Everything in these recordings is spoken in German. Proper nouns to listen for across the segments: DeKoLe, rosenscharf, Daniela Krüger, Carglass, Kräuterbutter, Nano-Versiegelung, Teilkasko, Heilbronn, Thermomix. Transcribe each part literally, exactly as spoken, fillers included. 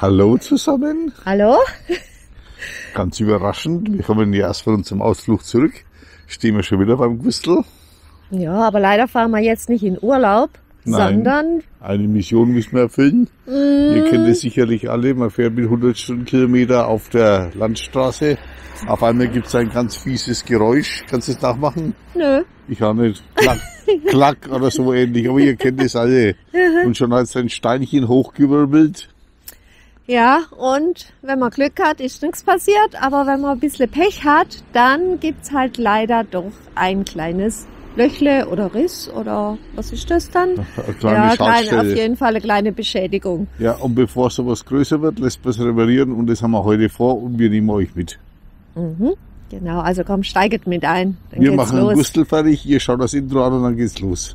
Hallo zusammen. Hallo. Ganz überraschend, wir kommen ja erst von unserem Ausflug zurück. Stehen wir schon wieder beim Gwistel. Ja, aber leider fahren wir jetzt nicht in Urlaub, Nein, sondern... eine Mission müssen wir erfüllen. Mm. Ihr kennt es sicherlich alle, man fährt mit hundert Stundenkilometer auf der Landstraße. Auf einmal gibt es ein ganz fieses Geräusch. Kannst du es nachmachen? Nö. Ich auch nicht. Klack, klack oder so ähnlich, aber ihr kennt es alle. Und schon als ein Steinchen hochgewirbelt. Ja, und wenn man Glück hat, ist nichts passiert. Aber wenn man ein bisschen Pech hat, dann gibt es halt leider doch ein kleines Löchle oder Riss oder was ist das dann? Eine kleine ja, kleine, auf jeden Fall eine kleine Beschädigung. Ja, und bevor sowas größer wird, lässt man es reparieren und das haben wir heute vor und wir nehmen euch mit. Mhm, genau, also komm, steigt mit ein. Dann wir geht's machen los. Einen Gustel fertig, ihr schaut das Intro an und dann geht's los.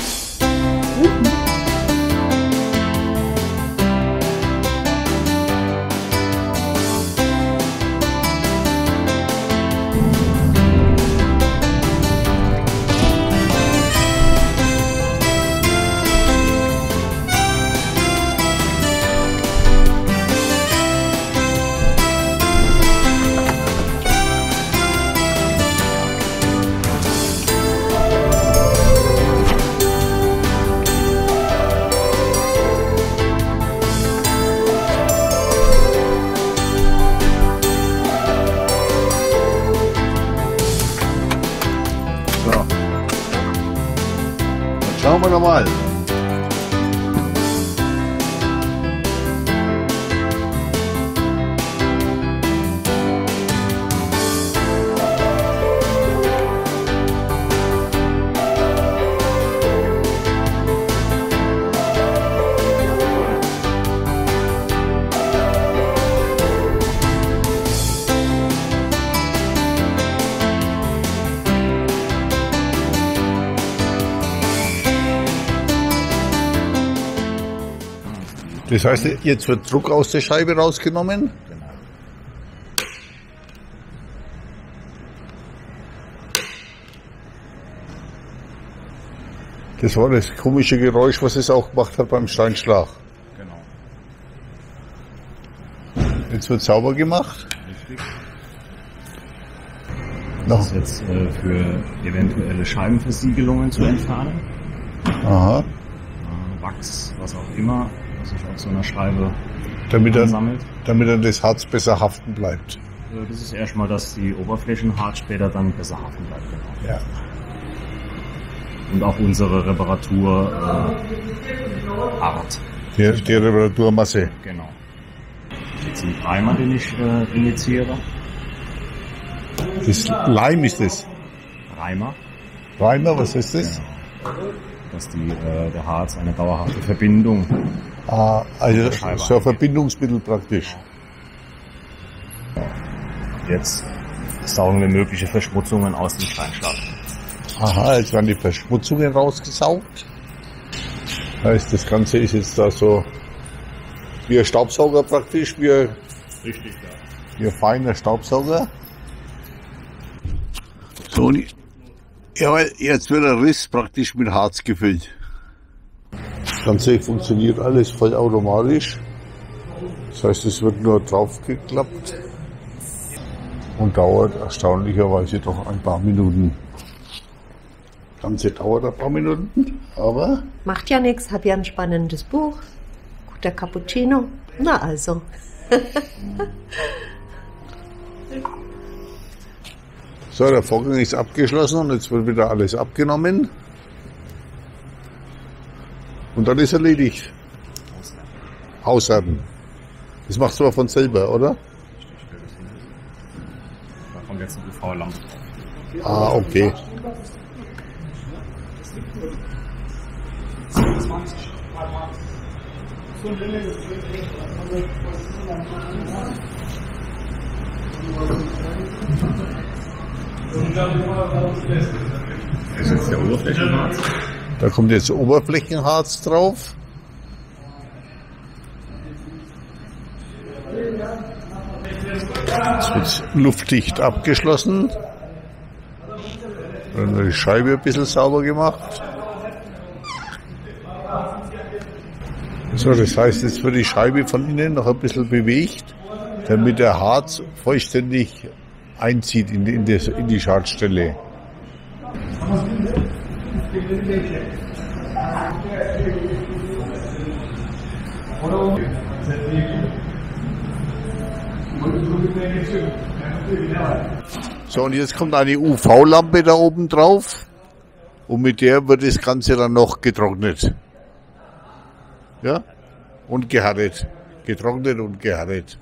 Mhm. Schauen wir nochmal. Das heißt, jetzt wird Druck aus der Scheibe rausgenommen. Genau. Das war das komische Geräusch, was es auch gemacht hat beim Steinschlag. Genau. Jetzt wird sauber gemacht. Richtig. Das ist jetzt äh, für eventuelle Scheibenversiegelungen zu entfernen. Aha. Wachs, was auch immer. Sich auf so einer Scheibe damit er, sammelt. Damit dann das Harz besser haften bleibt. Das ist erstmal, dass die Oberflächenharz später dann besser haften bleibt. Genau. Ja. Und auch unsere Reparaturart. Äh, die, die Reparaturmasse. Genau. Jetzt sind Leimer, den ich äh, injiziere. Das Leim ist das? Reimer. Reimer, was ist das? Genau. Dass die, äh, der Harz eine dauerhafte Verbindung. Ah, also so ein Verbindungsmittel praktisch. Jetzt saugen wir mögliche Verschmutzungen aus dem Steinschlag. Aha, jetzt werden die Verschmutzungen rausgesaugt. Das heißt, das Ganze ist jetzt da so wie ein Staubsauger praktisch, wie ein, Richtig, ja. wie ein feiner Staubsauger. So, jawohl, jetzt wird der Riss praktisch mit Harz gefüllt. Das Ganze funktioniert alles vollautomatisch. Das heißt, es wird nur draufgeklappt und dauert erstaunlicherweise doch ein paar Minuten. Das Ganze dauert ein paar Minuten, aber... Macht ja nichts, hab ja ein spannendes Buch, guter Cappuccino, na also. So, der Vorgang ist abgeschlossen und jetzt wird wieder alles abgenommen. Und dann ist erledigt. Auswerten. Das machst du aber von selber, oder? Da kommt jetzt eine U V-Lampe drauf. Ah, okay. Das ist jetzt der Oberflächenharz. Da kommt jetzt Oberflächenharz drauf. Das wird luftdicht abgeschlossen. Dann wird die Scheibe ein bisschen sauber gemacht. Das So, das heißt, jetzt wird die Scheibe von innen noch ein bisschen bewegt, damit der Harz vollständig einzieht in die, in die, in die Schadstelle. So, und jetzt kommt eine U V-Lampe da oben drauf und mit der wird das Ganze dann noch getrocknet. Ja? Und gehärtet. Getrocknet und gehärtet.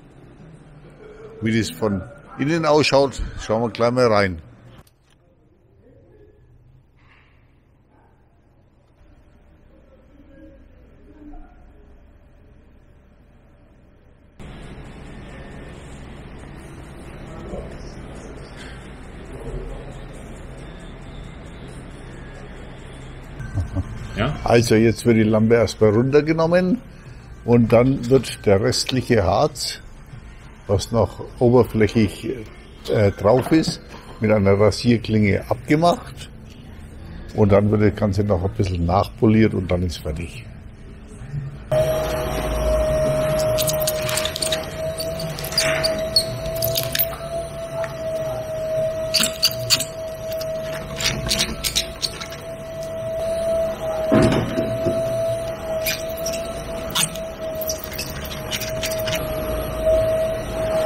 Wie das von innen ausschaut, schauen wir gleich mal rein. Ja? Also jetzt wird die Lampe erstmal runtergenommen und dann wird der restliche Harz, was noch oberflächig äh, drauf ist, mit einer Rasierklinge abgemacht und dann wird das Ganze noch ein bisschen nachpoliert und dann ist fertig.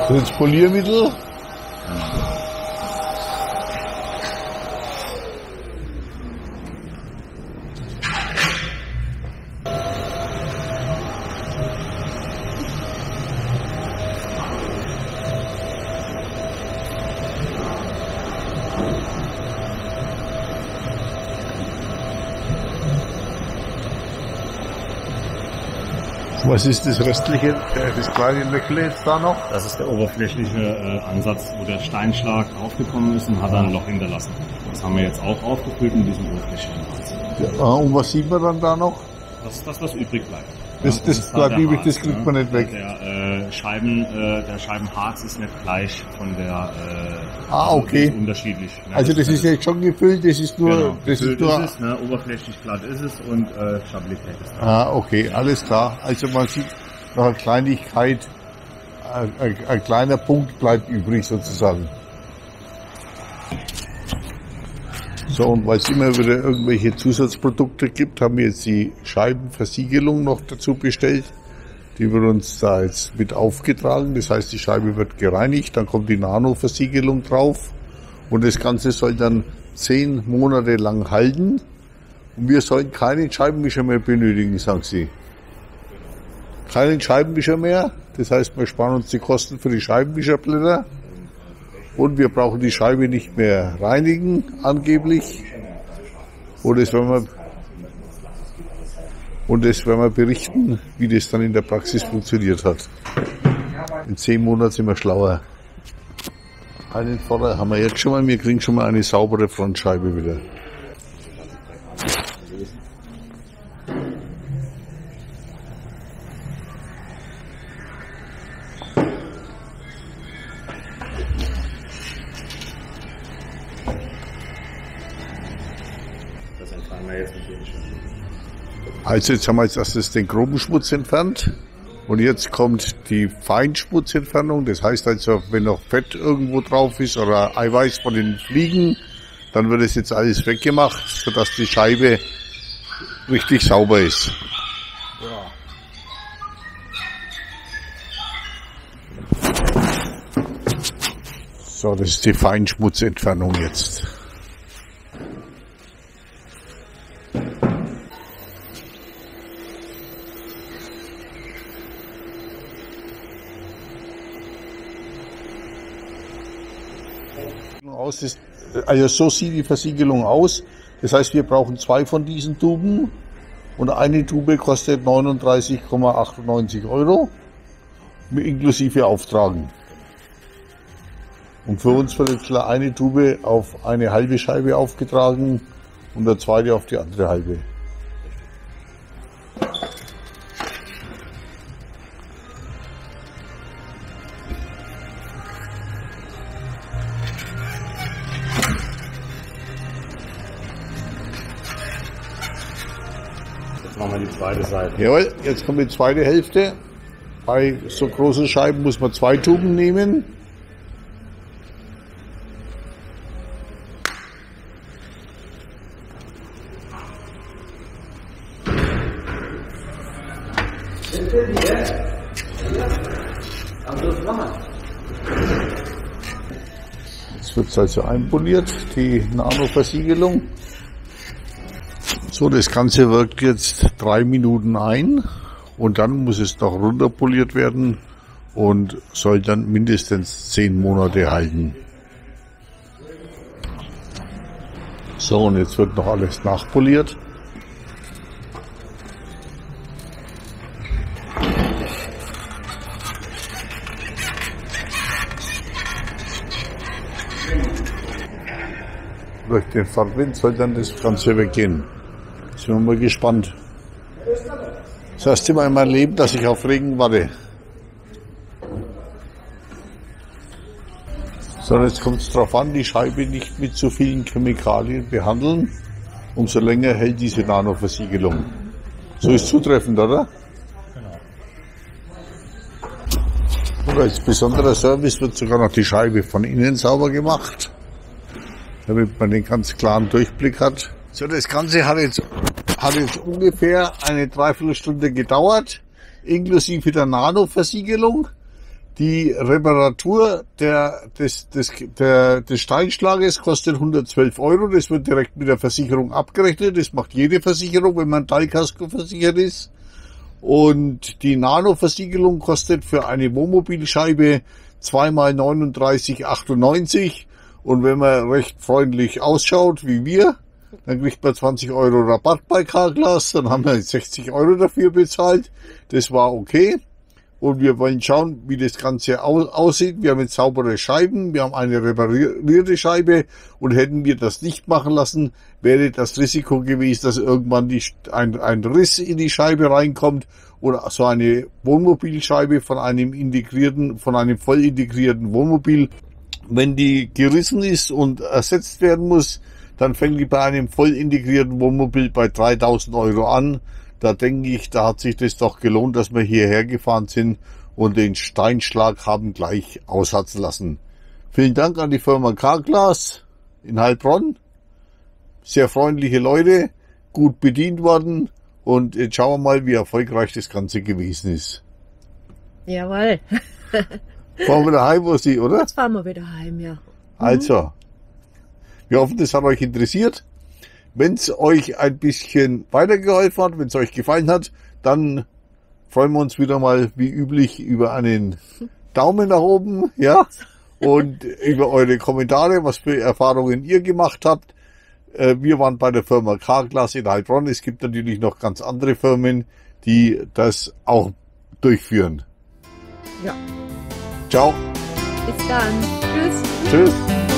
Das Poliermittel. Was ist das restliche, das kleine Löchle jetzt da noch? Das ist der oberflächliche äh, Ansatz, wo der Steinschlag aufgekommen ist und hat dann ein Loch hinterlassen. Das haben wir jetzt auch aufgefüllt mit diesem oberflächlichen Ansatz. Ja, und was sieht man dann da noch? Das ist das, was übrig bleibt. Das, ja, das, das bleibt übrig, Harz, das kriegt ne? man nicht weg. Der, äh, Scheiben, äh, der Scheibenharz ist nicht gleich von der... Äh, ah, okay. Ist unterschiedlich. Ne? Also das, das ist jetzt schon gefüllt, das ist nur... Genau, das ist, nur ist es, ne? Oberflächlich glatt ist es und äh, Stabilität ist da. Ah, okay, alles klar. Also man sieht noch eine Kleinigkeit, ein, ein, ein kleiner Punkt bleibt übrig sozusagen. So, und weil es immer wieder irgendwelche Zusatzprodukte gibt, haben wir jetzt die Scheibenversiegelung noch dazu bestellt. Die wird uns da jetzt mit aufgetragen. Das heißt, die Scheibe wird gereinigt, dann kommt die Nano-Versiegelung drauf. Und das Ganze soll dann zehn Monate lang halten. Und wir sollen keinen Scheibenwischer mehr benötigen, sagen sie. Keinen Scheibenwischer mehr. Das heißt, wir sparen uns die Kosten für die Scheibenwischerblätter. Und wir brauchen die Scheibe nicht mehr reinigen, angeblich. Und das werden wir, und das werden wir berichten, wie das dann in der Praxis funktioniert hat. In zehn Monaten sind wir schlauer. Einen Vorteil haben wir jetzt schon mal, wir kriegen schon mal eine saubere Frontscheibe wieder. Also jetzt haben wir als erstes den groben Schmutz entfernt und jetzt kommt die Feinschmutzentfernung. Das heißt also, wenn noch Fett irgendwo drauf ist oder Eiweiß von den Fliegen, dann wird es jetzt alles weggemacht, sodass die Scheibe richtig sauber ist. Ja. So, das ist die Feinschmutzentfernung jetzt. Ist, also so sieht die Versiegelung aus. Das heißt, wir brauchen zwei von diesen Tuben und eine Tube kostet neununddreißig Komma achtundneunzig Euro inklusive Auftragen. Und für uns wird jetzt eine Tube auf eine halbe Scheibe aufgetragen und der zweite auf die andere halbe. an die zweite Seite. Jawohl, jetzt kommt die zweite Hälfte. Bei so großen Scheiben muss man zwei Tuben nehmen. Jetzt wird es also einpoliert, die Nano-Versiegelung. So, das Ganze wirkt jetzt drei Minuten ein und dann muss es noch runterpoliert werden und soll dann mindestens zehn Monate halten. So, und jetzt wird noch alles nachpoliert. Durch den Fahrwind soll dann das Ganze weggehen. Sind wir mal gespannt. Das erste Mal in meinem Leben, dass ich auf Regen warte. So, jetzt kommt es darauf an, die Scheibe nicht mit so vielen Chemikalien behandeln. Umso länger hält diese Nanoversiegelung. So ist zutreffend, oder? Genau. Und als besonderer Service wird sogar noch die Scheibe von innen sauber gemacht, damit man den ganz klaren Durchblick hat. So, das Ganze hat jetzt, hat jetzt ungefähr eine Dreiviertelstunde gedauert, inklusive der Nano-Versiegelung, die Reparatur der, des, des, der, des Steinschlages kostet hundertzwölf Euro, das wird direkt mit der Versicherung abgerechnet, das macht jede Versicherung, wenn man Teilkasko versichert ist. Und die Nano-Versiegelung kostet für eine Wohnmobilscheibe zwei mal neununddreißig Euro achtundneunzig. Und wenn man recht freundlich ausschaut, wie wir, dann kriegt man zwanzig Euro Rabatt bei Carglass. Dann haben wir sechzig Euro dafür bezahlt. Das war okay. Und wir wollen schauen, wie das Ganze aussieht. Wir haben jetzt saubere Scheiben. Wir haben eine reparierte Scheibe. Und hätten wir das nicht machen lassen, wäre das Risiko gewesen, dass irgendwann die, ein, ein Riss in die Scheibe reinkommt. Oder so eine Wohnmobilscheibe von einem integrierten, von einem voll integrierten Wohnmobil. Wenn die gerissen ist und ersetzt werden muss, dann fängt die bei einem voll integrierten Wohnmobil bei dreitausend Euro an. Da denke ich, da hat sich das doch gelohnt, dass wir hierher gefahren sind und den Steinschlag haben gleich aushatzen lassen. Vielen Dank an die Firma Carglass in Heilbronn. Sehr freundliche Leute, gut bedient worden. Und jetzt schauen wir mal, wie erfolgreich das Ganze gewesen ist. Jawohl. Fahren wir wieder heim, wo sie, oder? Jetzt fahren wir wieder heim, ja. Mhm. Also, wir hoffen, das hat euch interessiert. Wenn es euch ein bisschen weitergeholfen hat, wenn es euch gefallen hat, dann freuen wir uns wieder mal, wie üblich, über einen Daumen nach oben, ja, und über eure Kommentare, was für Erfahrungen ihr gemacht habt. Wir waren bei der Firma Carglass in Heilbronn. Es gibt natürlich noch ganz andere Firmen, die das auch durchführen. Ja. Ciao. Bis dann. Tschüss. Tschüss.